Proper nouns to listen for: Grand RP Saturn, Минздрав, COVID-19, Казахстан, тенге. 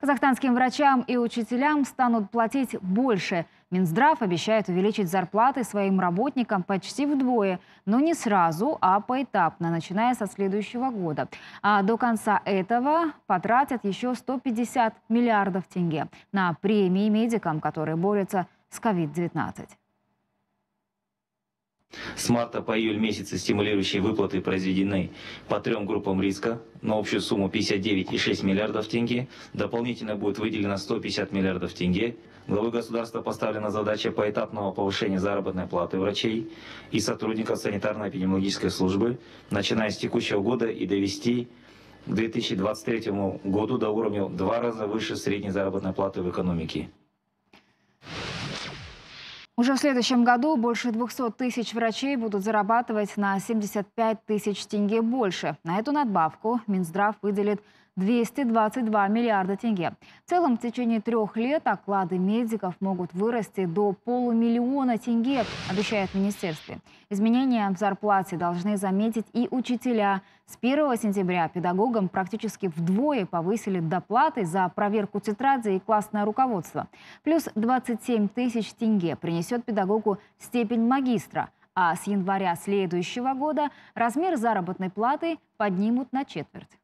Казахстанским врачам и учителям станут платить больше. Минздрав обещает увеличить зарплаты своим работникам почти вдвое, но не сразу, а поэтапно, начиная со следующего года. А до конца этого потратят еще 150 миллиардов тенге на премии медикам, которые борются с COVID-19. С марта по июль месяцы стимулирующие выплаты произведены по трем группам риска на общую сумму 59,6 миллиардов тенге. Дополнительно будет выделено 150 миллиардов тенге. Главой государства поставлена задача поэтапного повышения заработной платы врачей и сотрудников санитарно-эпидемиологической службы, начиная с текущего года и довести к 2023 году до уровня в 2 раза выше средней заработной платы в экономике. Уже в следующем году больше 200 тысяч врачей будут зарабатывать на 75 тысяч тенге больше. На эту надбавку Минздрав выделит 222 миллиарда тенге. В целом в течение 3 лет оклады медиков могут вырасти до полумиллиона тенге, обещает министерство. Изменения в зарплате должны заметить и учителя. С 1 сентября педагогам практически вдвое повысили доплаты за проверку тетради и классное руководство. Плюс 27 тысяч тенге принесет педагогу степень магистра. А с января следующего года размер заработной платы поднимут на 1/4.